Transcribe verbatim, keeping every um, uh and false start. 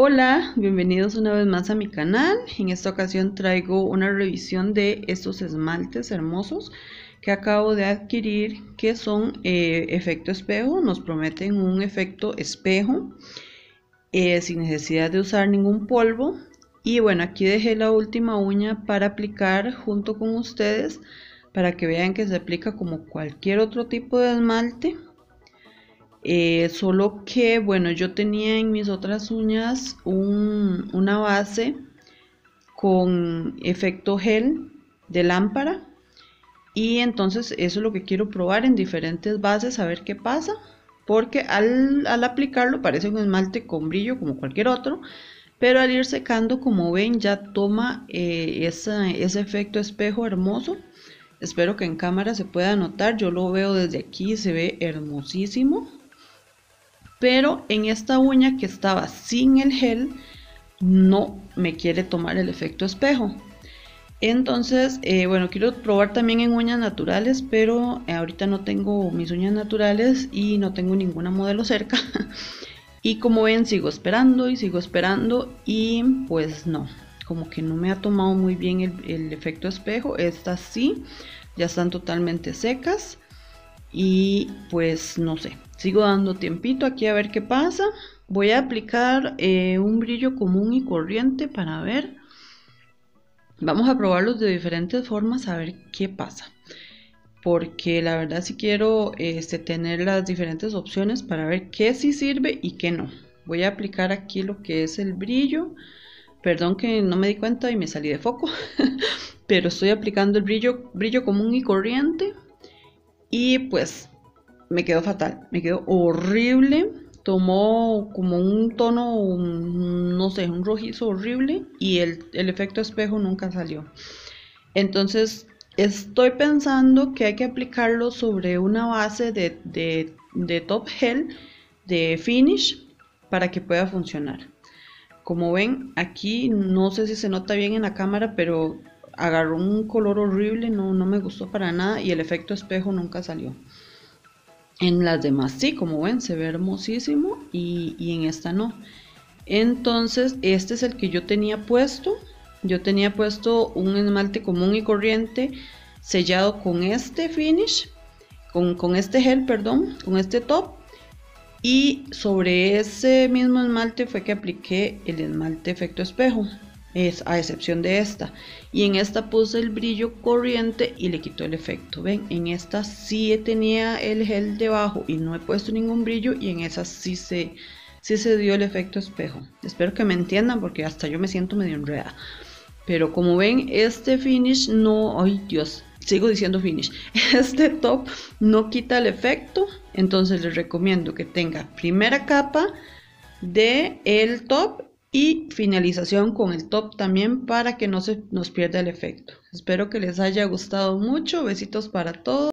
Hola, bienvenidos una vez más a mi canal. En esta ocasión traigo una revisión de estos esmaltes hermosos que acabo de adquirir, que son eh, efecto espejo. Nos prometen un efecto espejo eh, sin necesidad de usar ningún polvo. Y bueno, aquí dejé la última uña para aplicar junto con ustedes, para que vean que se aplica como cualquier otro tipo de esmalte. Eh, solo que bueno, yo tenía en mis otras uñas un, una base con efecto gel de lámpara, y entonces eso es lo que quiero probar en diferentes bases, a ver qué pasa, porque al, al aplicarlo parece un esmalte con brillo como cualquier otro, pero al ir secando, como ven, ya toma eh, esa, ese efecto espejo hermoso. Espero que en cámara se pueda notar, yo lo veo desde aquí, se ve hermosísimo. Pero en esta uña que estaba sin el gel, no me quiere tomar el efecto espejo. Entonces, eh, bueno, quiero probar también en uñas naturales, pero ahorita no tengo mis uñas naturales y no tengo ninguna modelo cerca. Y como ven, sigo esperando y sigo esperando y pues no, como que no me ha tomado muy bien el, el efecto espejo. Estas sí, ya están totalmente secas. Y pues no sé, sigo dando tiempito aquí a ver qué pasa. Voy a aplicar eh, un brillo común y corriente para ver. Vamos a probarlos de diferentes formas a ver qué pasa, porque la verdad sí quiero este, tener las diferentes opciones para ver qué sí sirve y qué no. Voy a aplicar aquí lo que es el brillo. Perdón que no me di cuenta y me salí de foco. Pero estoy aplicando el brillo, brillo común y corriente. Y pues me quedó fatal, me quedó horrible, tomó como un tono, un, no sé, un rojizo horrible, y el, el efecto espejo nunca salió. Entonces estoy pensando que hay que aplicarlo sobre una base de, de, de top gel, de finish, para que pueda funcionar. Como ven, aquí no sé si se nota bien en la cámara, pero agarró un color horrible, no, no me gustó para nada, y el efecto espejo nunca salió. En las demás sí, como ven, se ve hermosísimo, y, y en esta no. Entonces este es el que yo tenía puesto. Yo tenía puesto un esmalte común y corriente sellado con este finish, con, con este gel, perdón, con este top. Y sobre ese mismo esmalte fue que apliqué el esmalte efecto espejo, es, a excepción de esta. Y en esta puse el brillo corriente y le quitó el efecto. Ven, en esta sí tenía el gel debajo y no he puesto ningún brillo, y en esa sí se, sí se dio el efecto espejo. Espero que me entiendan, porque hasta yo me siento medio enredada. Pero como ven, este finish no... ¡Ay, Dios! Sigo diciendo finish. Este top no quita el efecto. Entonces les recomiendo que tenga primera capa de el top y finalización con el top también, para que no se nos pierda el efecto. Espero que les haya gustado mucho. Besitos para todos.